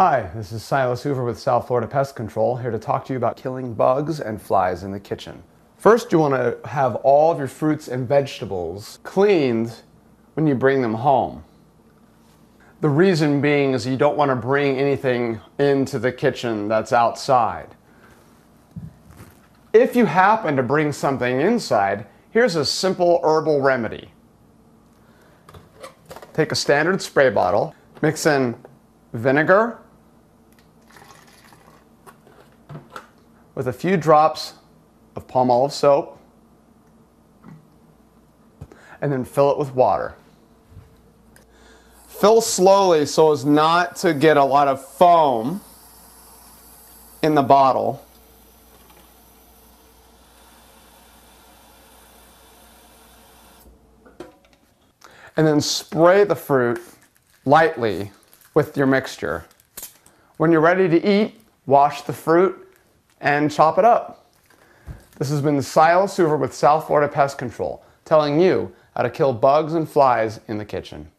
Hi, this is Silas Hoover with South Florida Pest Control, here to talk to you about killing bugs and flies in the kitchen. First, you want to have all of your fruits and vegetables cleaned when you bring them home. The reason being is you don't want to bring anything into the kitchen that's outside. If you happen to bring something inside, here's a simple herbal remedy. Take a standard spray bottle, mix in vinegar with a few drops of palm olive soap, and then fill it with water. Fill slowly so as not to get a lot of foam in the bottle. And then spray the fruit lightly with your mixture. When you're ready to eat, wash the fruit and chop it up. This has been Silas Hoover with South Florida Pest Control, telling you how to kill bugs and flies in the kitchen.